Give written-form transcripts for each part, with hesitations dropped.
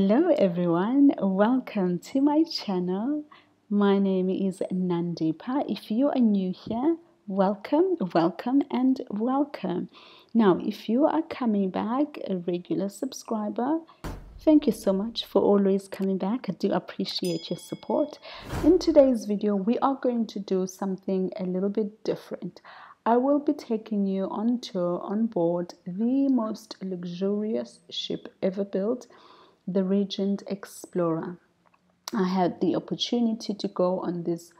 Hello everyone, welcome to my channel. My name is Nandipha. If you are new here, welcome, welcome and welcome. Now if you are coming back, a regular subscriber, thank you so much for always coming back. I do appreciate your support. In today's video we are going to do something a little bit different. I will be taking you on tour on board the most luxurious ship ever built, the Regent Explorer. I had the opportunity to go on this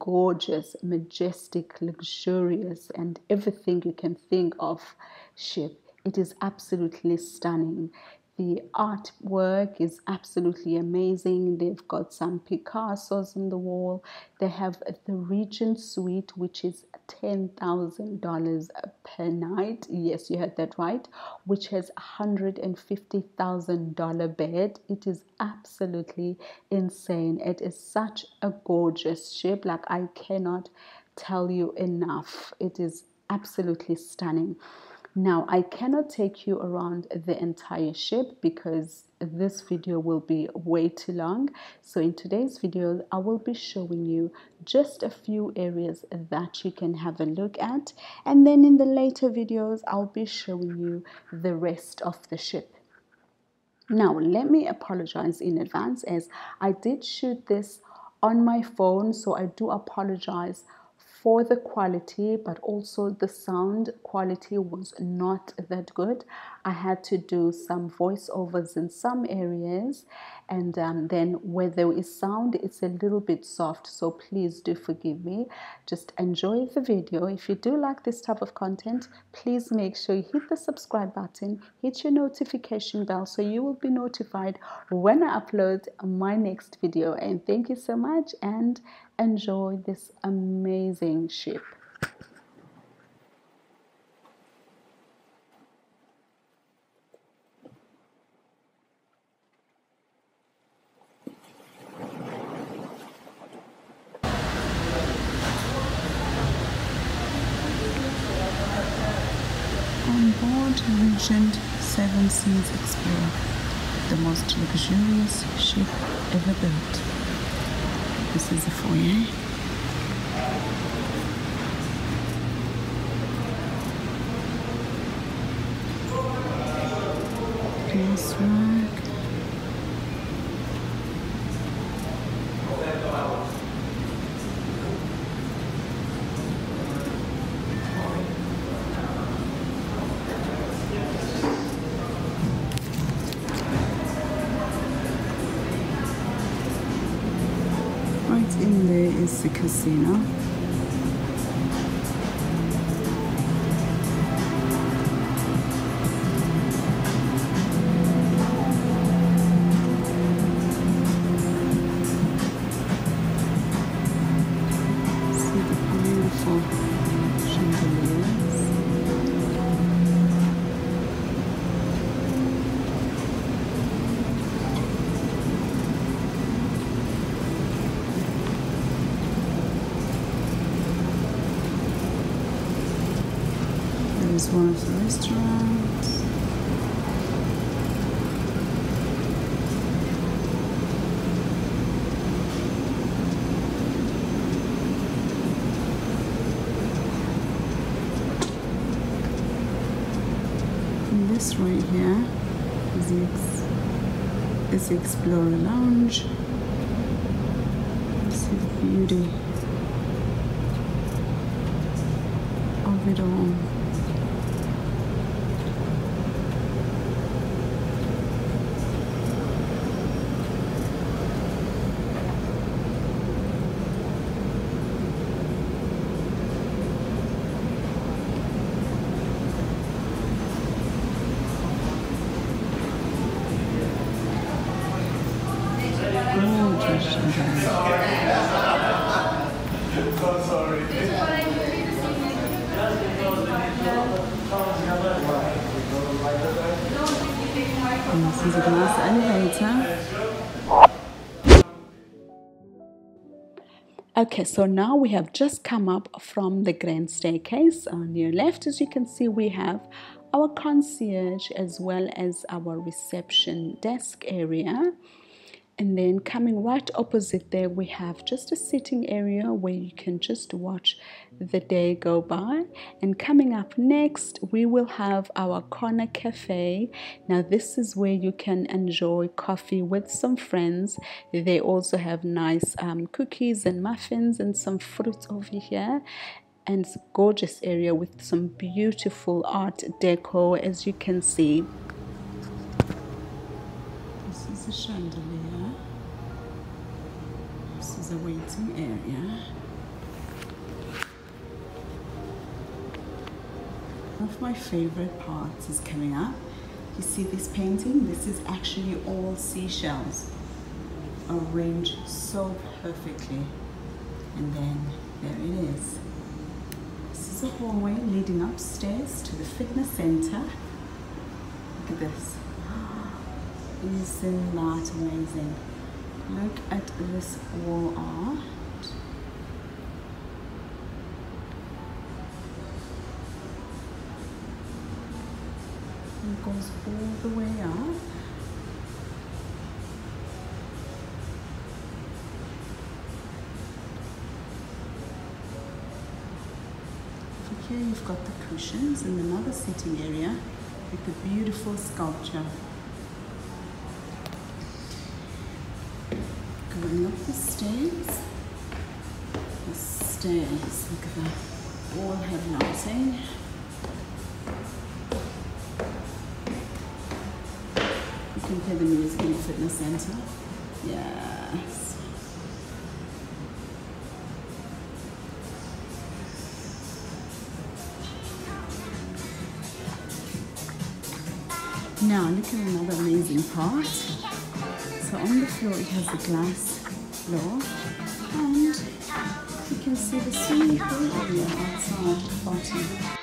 gorgeous, majestic, luxurious, and everything you can think of ship. It is absolutely stunning. The artwork is absolutely amazing. They've got some Picassos on the wall. They have the Regent Suite, which is $10,000 per night. Yes, you heard that right, which has $150,000 bed. It is absolutely insane. It is such a gorgeous ship, like I cannot tell you enough. It is absolutely stunning. Now I cannot take you around the entire ship because this video will be way too long. So in today's video I will be showing you just a few areas that you can have a look at, and then in the later videos I'll be showing you the rest of the ship. Now let me apologize in advance as I did shoot this on my phone, so I do apologize for the quality, but also the sound quality was not that good. I had to do some voiceovers in some areas, and then where there is sound it's a little bit soft, so please do forgive me. Just enjoy the video. If you do like this type of content, please make sure you hit the subscribe button, hit your notification bell so you will be notified when I upload my next video. And thank you so much and enjoy this amazing ship. On board Regent Seven Seas Explorer, the most luxurious ship ever built. This is the foyer. Nice work. In there is the casino. See the beautiful chandeliers. It's one of the restaurants. And this right here is the Explorer Lounge. See the beauty of it all. And this is a glass elevator. Okay, so now we have just come up from the grand staircase. On your left, as you can see, we have our concierge as well as our reception desk area. And then coming right opposite there, we have just a sitting area where you can just watch the day go by. And coming up next, we will have our corner cafe. Now this is where you can enjoy coffee with some friends. They also have nice cookies and muffins and some fruit over here. And it's a gorgeous area with some beautiful art deco, as you can see. This is the chandelier. The waiting area. One of my favorite parts is coming up. You see this painting? This is actually all seashells arranged so perfectly. And then there it is. This is a hallway leading upstairs to the fitness center. Look at this. Isn't that amazing? Look at this wall art. It goes all the way up. Over here you've got the cushions and another sitting area with the beautiful sculpture. Going up the stairs. The stairs, look at that. All have lighting. You can hear the music in the fitness center. Yes. Now, look at another amazing part. So on the floor it has a glass floor, and you can see the swimming pool area outside the bottom.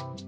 Thank you.